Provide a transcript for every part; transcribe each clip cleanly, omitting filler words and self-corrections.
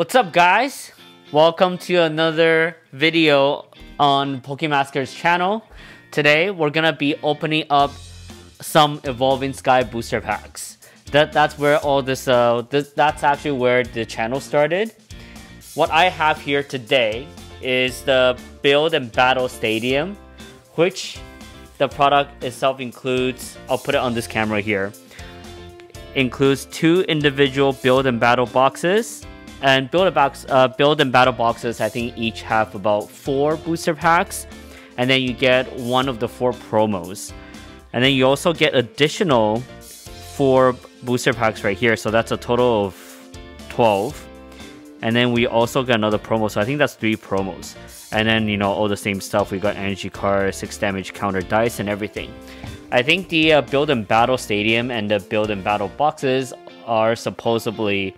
What's up, guys? Welcome to another video on Pokemasker's channel. Today, we're gonna be opening up some Evolving Sky booster packs. That's where all this, that's actually where the channel started. What I have here today is the Build and Battle Stadium, which the product itself includes, I'll put it on this camera here, includes two individual Build and Battle boxes. And build and battle boxes, I think, each have about 4 booster packs, and then you get one of the 4 promos, and then you also get additional 4 booster packs right here. So that's a total of 12, and then we also got another promo. So I think that's 3 promos, and then, you know, all the same stuff. We got energy cards, 6 damage counter dice, and everything. I think the Build and Battle Stadium and the Build and Battle boxes are supposedly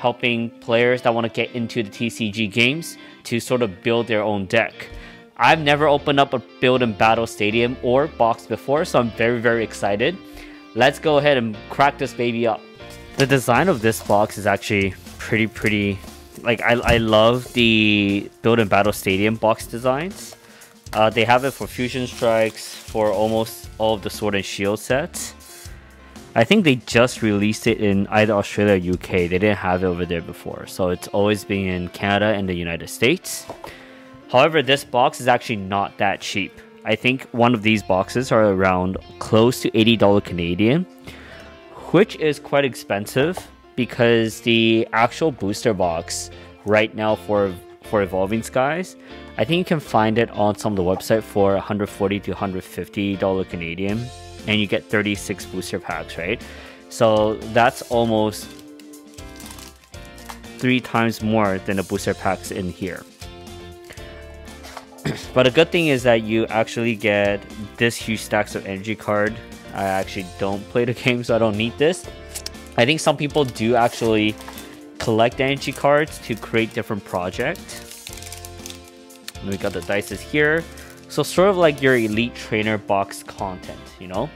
helping players that want to get into the TCG games to sort of build their own deck. I've never opened up a Build and Battle Stadium or box before, so I'm very excited. Let's go ahead and crack this baby up. The design of this box is actually pretty. Like, I love the Build and Battle Stadium box designs. They have it for Fusion Strikes, for almost all of the Sword and Shield sets. I think they just released it in either Australia or UK. They didn't have it over there before, so it's always been in Canada and the United States. However, this box is actually not that cheap. I think one of these boxes are around close to $80 Canadian, which is quite expensive because the actual booster box right now for Evolving Skies, I think you can find it on some of the website for $140 to $150 Canadian. And you get 36 booster packs, right? So that's almost 3 times more than the booster packs in here. But a good thing is that you actually get this huge stacks of energy card. I actually don't play the game, so I don't need this. I think some people do actually collect energy cards to create different projects. And we got the dices here. So sort of like your Elite Trainer box content, you know?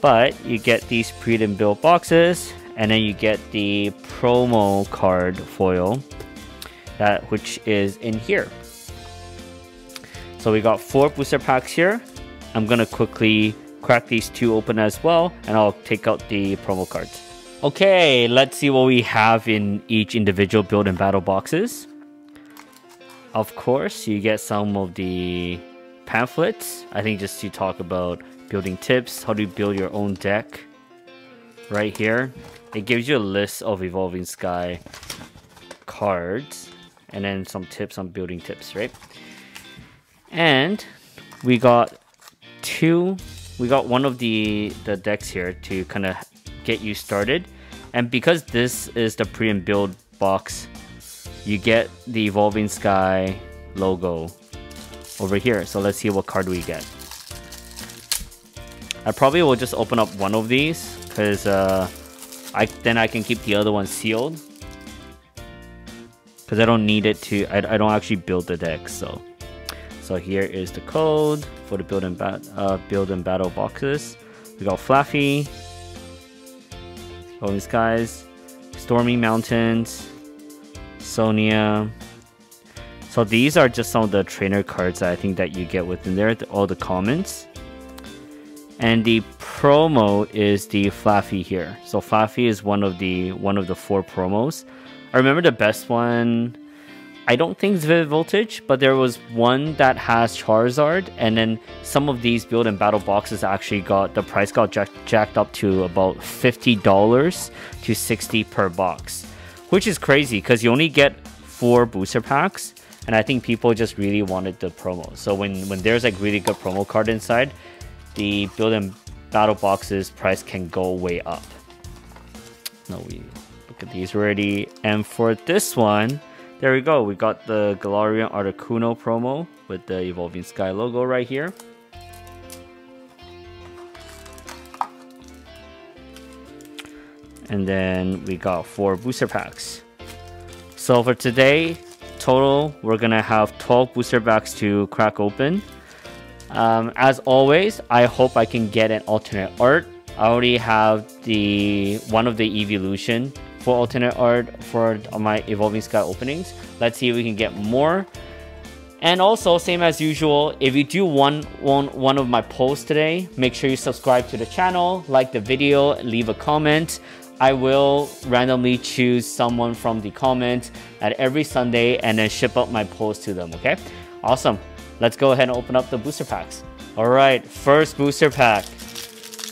But you get these pre and build boxes, and then you get the promo card foil, which is in here. So we got 4 booster packs here. I'm gonna quickly crack these 2 open as well, and I'll take out the promo cards. Okay, let's see what we have in each individual Build and Battle boxes. Of course, you get some of the pamphlets, I think, just to talk about building tips, how to build your own deck. Right here, it gives you a list of Evolving Sky cards, and then some tips on building tips, right? And we got one of the decks here to kind of get you started. And because this is the pre and build box, you get the Evolving Sky logo over here. So let's see what card we get. I probably will just open up one of these because then I can keep the other one sealed, because I don't need it to. I don't actually build the deck, so here is the code for the build and battle boxes. We got Flaffy, Evolving Skies, Stormy Mountains, Sonia. So these are just some of the trainer cards that I think that you get within there, all the commons. And the promo is the Flaffy here. So Flaffy is one of the 4 promos. I remember the best one, I don't think it's Vivid Voltage, but there was one that has Charizard, and then some of these Build and Battle boxes actually got the price got jacked up to about $50 to $60 per box. Which is crazy because you only get 4 booster packs, and I think people just really wanted the promo. So when there's like really good promo card inside, the Build and Battle boxes price can go way up. No, we look at these already. And for this one, there we go. We got the Galarian Articuno promo with the Evolving Sky logo right here. And then we got 4 booster packs. So for today, total, we're gonna have 12 booster packs to crack open. As always, I hope I can get an alternate art. I already have one of the Eeveelution for alternate art for my Evolving Sky openings. Let's see if we can get more. And also, same as usual, if you do want one of my polls today, make sure you subscribe to the channel, like the video, leave a comment. I will randomly choose someone from the comments at every Sunday and then ship out my polls to them, okay? Awesome. Let's go ahead and open up the booster packs. All right, first booster pack.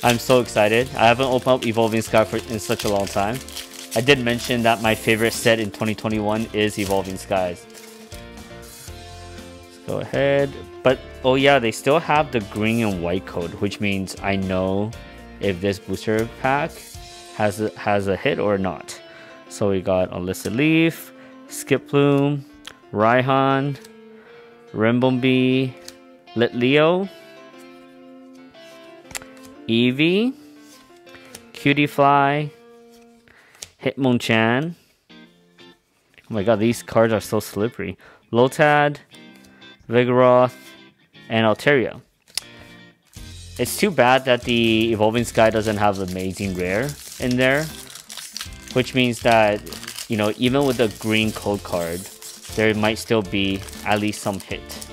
I'm so excited. I haven't opened up Evolving Sky in such a long time. I did mention that my favorite set in 2021 is Evolving Skies. Go ahead, but oh yeah, they still have the green and white code, which means I know if this booster pack has a hit or not. So we got Unlisted Leaf, Skiploom, Raihan, Ribombee, Litleo, Eevee, Cutiefly, Hitmonchan. Oh my god, these cards are so slippery. Lotad, Vigoroth, and Altaria. It's too bad that the Evolving Sky doesn't have amazing rare in there, which means that, you know, even with the green code card, there might still be at least some hit.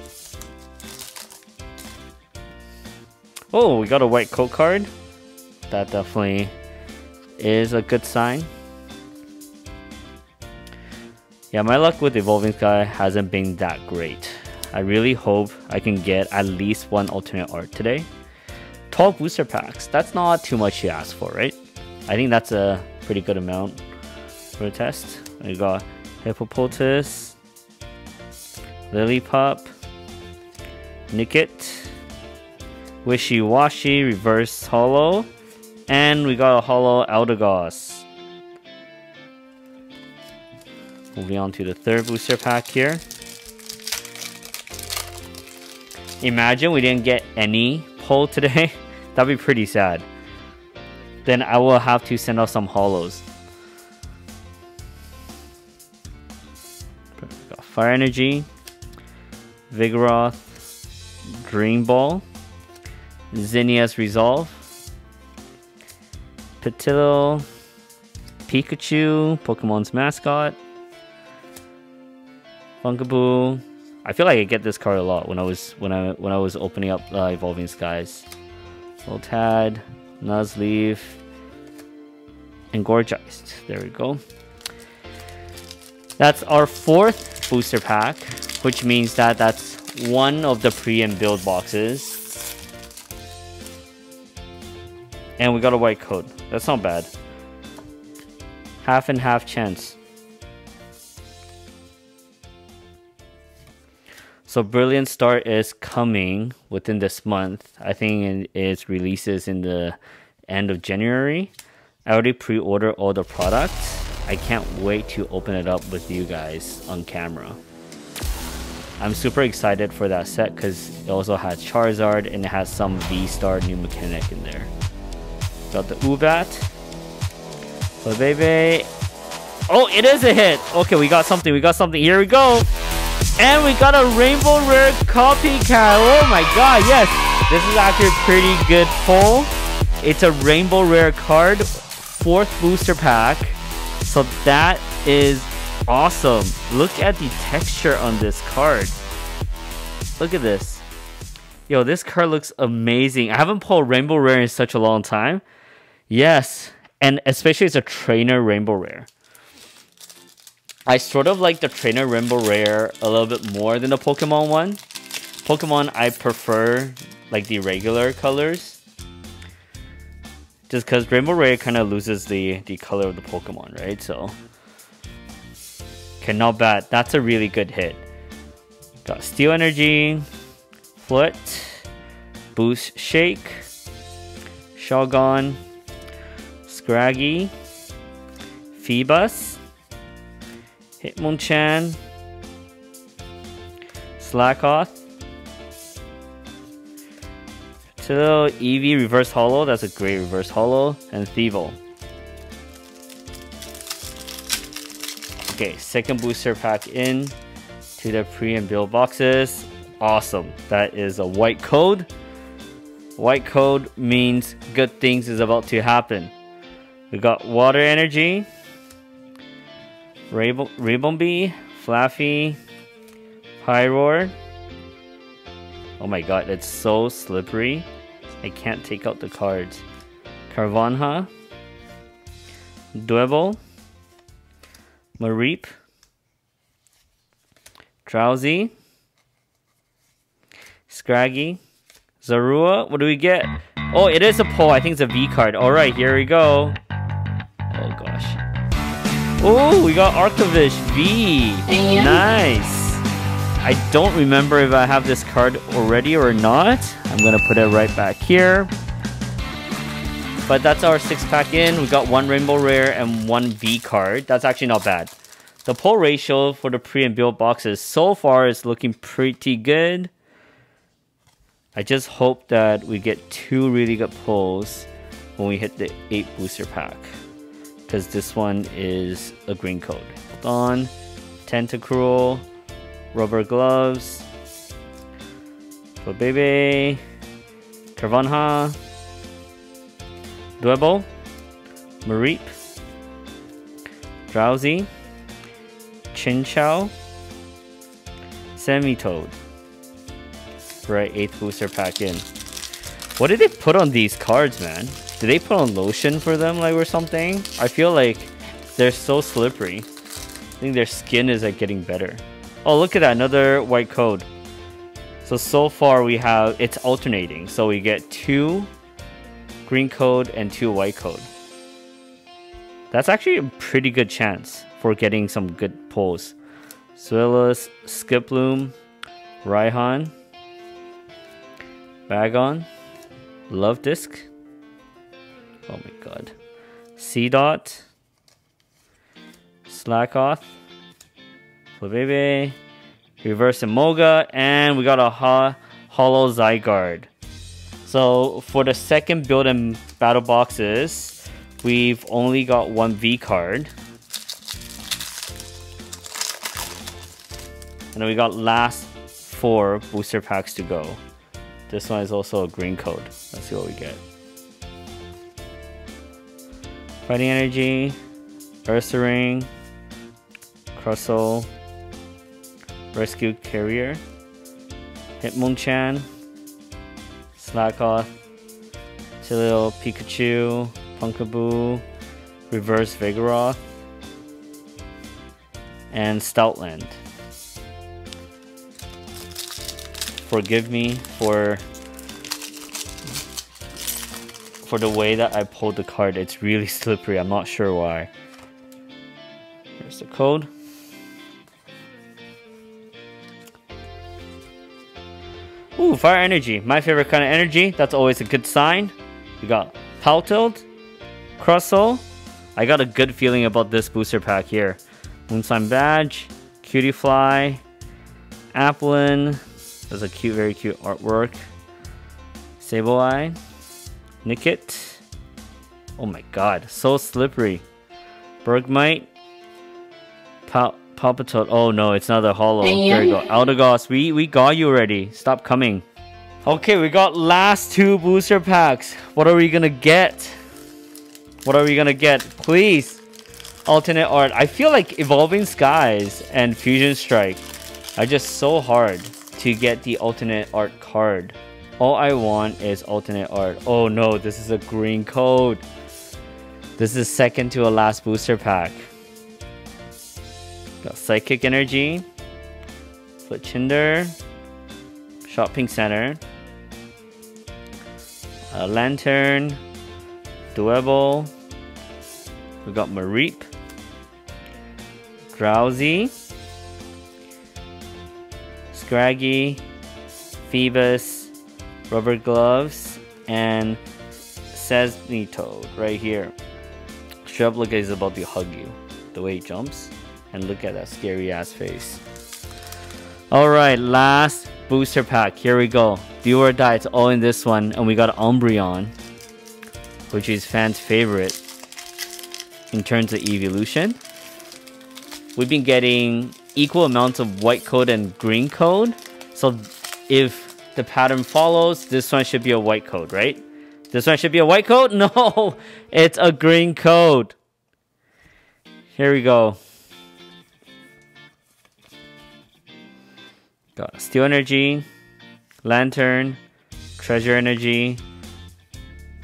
Oh, we got a white code card. That definitely is a good sign. Yeah, my luck with Evolving Sky hasn't been that great. I really hope I can get at least one alternate art today. 12 booster packs. That's not too much to ask for, right? I think that's a pretty good amount for a test. We got Hippopotas, Lillipup, Nickit, Wishy Washy, Reverse Holo, and we got a Holo Eldegoss. Moving on to the third booster pack here. Imagine we didn't get any pull today. That'd be pretty sad. Then I will have to send out some holos. Got Fire Energy, Vigoroth, Dream Ball, Zinnia's Resolve, Pitillo, Pikachu, Pokemon's mascot, Funkaboo. I feel like I get this card a lot when I was opening up Evolving Skies. Lotad, Nuzleaf, Engorgized. There we go. That's our fourth booster pack, which means that that's one of the pre and build boxes. And we got a white code. That's not bad. Half and half chance. So Brilliant Star is coming within this month. I think it releases in the end of January. I already pre-ordered all the products. I can't wait to open it up with you guys on camera. I'm super excited for that set because it also has Charizard and it has some V-Star new mechanic in there. Got the Ubat. Bebebe. Oh, it is a hit. Okay, we got something. We got something. Here we go. And we got a rainbow rare Copycat. Oh my god, yes, this is actually a pretty good pull. It's a rainbow rare card, fourth booster pack, so that is awesome. Look at the texture on this card. Look at this. Yo, this card looks amazing. I haven't pulled rainbow rare in such a long time. Yes, and especially it's a trainer rainbow rare. I sort of like the Trainer Rainbow Rare a little bit more than the Pokemon one. Pokemon, I prefer like the regular colors. Just because Rainbow Rare kind of loses the color of the Pokemon, right? So, okay, not bad. That's a really good hit. Got Steel Energy, Foot, Boost Shake, Shogun, Scraggy, Feebus, Hitmonchan, Slakoth, Pitillo, Eevee, Reverse Holo. That's a great Reverse Holo, and Thievul. Okay, second booster pack in to the pre and build boxes. Awesome. That is a white code. White code means good things is about to happen. We got Water Energy, Ribombee, Flaffy, Pyroar. Oh my god, it's so slippery. I can't take out the cards. Carvanha, Dwebble, Mareep, Drowzee, Scraggy, Zorua. What do we get? Oh, it is a pull. I think it's a V card. Alright, here we go. Oh gosh. Oh, we got Arctovish V. Nice. I don't remember if I have this card already or not. I'm gonna put it right back here. But that's our 6-pack in. We got 1 Rainbow Rare and 1 V card. That's actually not bad. The pull ratio for the pre and build boxes so far is looking pretty good. I just hope that we get 2 really good pulls when we hit the 8 booster pack. Because this one is a green code. Hold on. Tentacruel. Rubber Gloves. Flabébé. Carvanha. Dwebble, Mareep, Drowsy, Chinchou, Semitoad. For our 8th booster pack in. What did they put on these cards, man? Did they put on lotion for them, like, or something? I feel like they're so slippery. I think their skin is like getting better. Oh, look at that, another white code. So far we have, it's alternating. So we get 2 green code and 2 white code. That's actually a pretty good chance for getting some good pulls. Swillus, Skiploom, Raihan, Bagon, Love Disc. Oh my god. Seedot, Slakoth, Flabébé, Reverse Emolga, and we got a Hollow Zygarde. So for the second build and battle boxes, we've only got 1 V card. And then we got last 4 booster packs to go. This one is also a green code. Let's see what we get. Fighting Energy, Ursaring, Crustle, Rescue Carrier, Hitmonchan, Slakoth, Chillil, Pikachu, Funkaboo, Reverse Vigoroth, and Stoutland. Forgive me for the way that I pulled the card. It's really slippery. I'm not sure why. Here's the code. Ooh, Fire Energy. My favorite kind of energy. That's always a good sign. We got Paltilt, Crustle. I got a good feeling about this booster pack here. Moonsign Badge, Cutiefly, Applin. That's a cute, very cute artwork. Sableye, Nickit. Oh my god, so slippery. Bergmite, Palpitoad. Oh no, it's not the hollow. There we go. Eldegoss, we got you already. Stop coming. Okay, we got last 2 booster packs. What are we gonna get? What are we gonna get? Please. Alternate art. I feel like Evolving Skies and Fusion Strike are just so hard to get the alternate art card. All I want is alternate art. Oh no, this is a green code. This is second to a last booster pack. Got Psychic Energy, Flitchinder, Shopping Center, Lantern, Dwebble. We got Mareep, Drowsy, Scraggy, Phoebus, Rubber Gloves, and Semitoad right here. Shrebliga is about to hug you. The way he jumps. And look at that scary ass face. Alright, last booster pack. Here we go. Do or die. It's all in this one. And we got Umbreon, which is fans' favorite in terms of evolution. We've been getting equal amounts of white code and green code. So if the pattern follows, this one should be a white code, right? This one should be a white code? No! It's a green code. Here we go. Got Steel Energy, Lantern, Treasure Energy,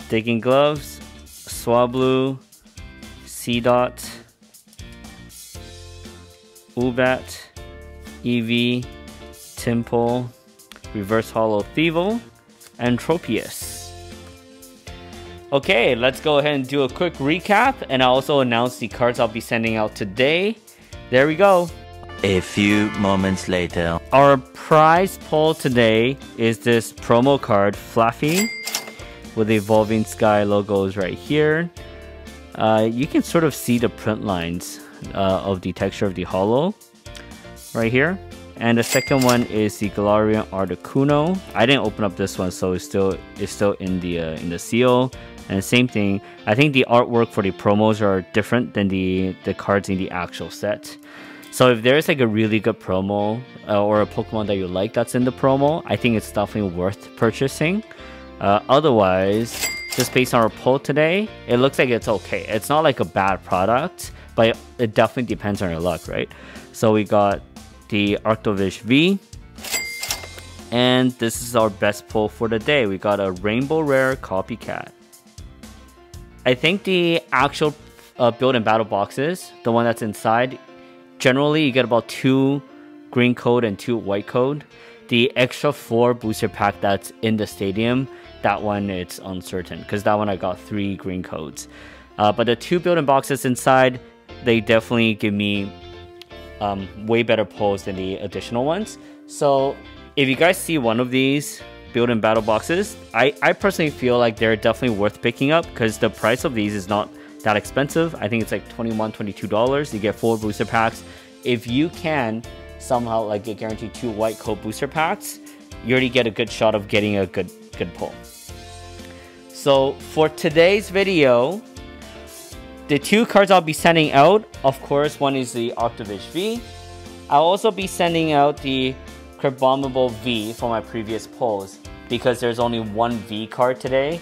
Digging Gloves, Swablu, Seedot, Ubat, Eevee, Timple, Reverse Hollow Thievul, and Tropius. Okay, let's go ahead and do a quick recap, and I'll also announce the cards I'll be sending out today. There we go. A few moments later. Our prize poll today is this promo card, Flaffy, with the Evolving Sky logos right here. You can sort of see the print lines of the texture of the holo right here. And the second one is the Galarian Articuno. I didn't open up this one, so it's still in the seal. And same thing, I think the artwork for the promos are different than the cards in the actual set. So if there's like a really good promo or a Pokemon that you like that's in the promo, I think it's definitely worth purchasing. Otherwise, just based on our poll today, it looks like it's okay. It's not like a bad product, but it definitely depends on your luck, right? So we got the Arctovish V. And this is our best pull for the day. We got a Rainbow Rare Copycat. I think the actual Build and Battle boxes, the one that's inside, generally you get about 2 green code and 2 white code. The extra 4 booster pack that's in the stadium, that one it's uncertain, because that one I got 3 green codes. But the 2 building boxes inside, they definitely give me way better pulls than the additional ones. So if you guys see one of these build and battle boxes, I personally feel like they're definitely worth picking up, because the price of these is not that expensive. I think it's like $21, $22. You get 4 booster packs. If you can somehow like get guaranteed 2 white coat booster packs, you already get a good shot of getting a good pull. So for today's video, the 2 cards I'll be sending out, of course, one is the Arctovish V. I'll also be sending out the Ribombee V for my previous polls, because there's only 1 V card today.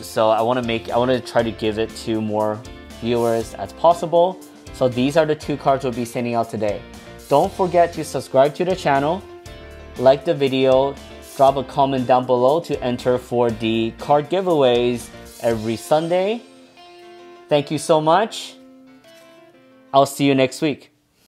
So I want to try to give it to more viewers as possible. So these are the 2 cards we'll be sending out today. Don't forget to subscribe to the channel, like the video, drop a comment down below to enter for the card giveaways every Sunday. Thank you so much. I'll see you next week.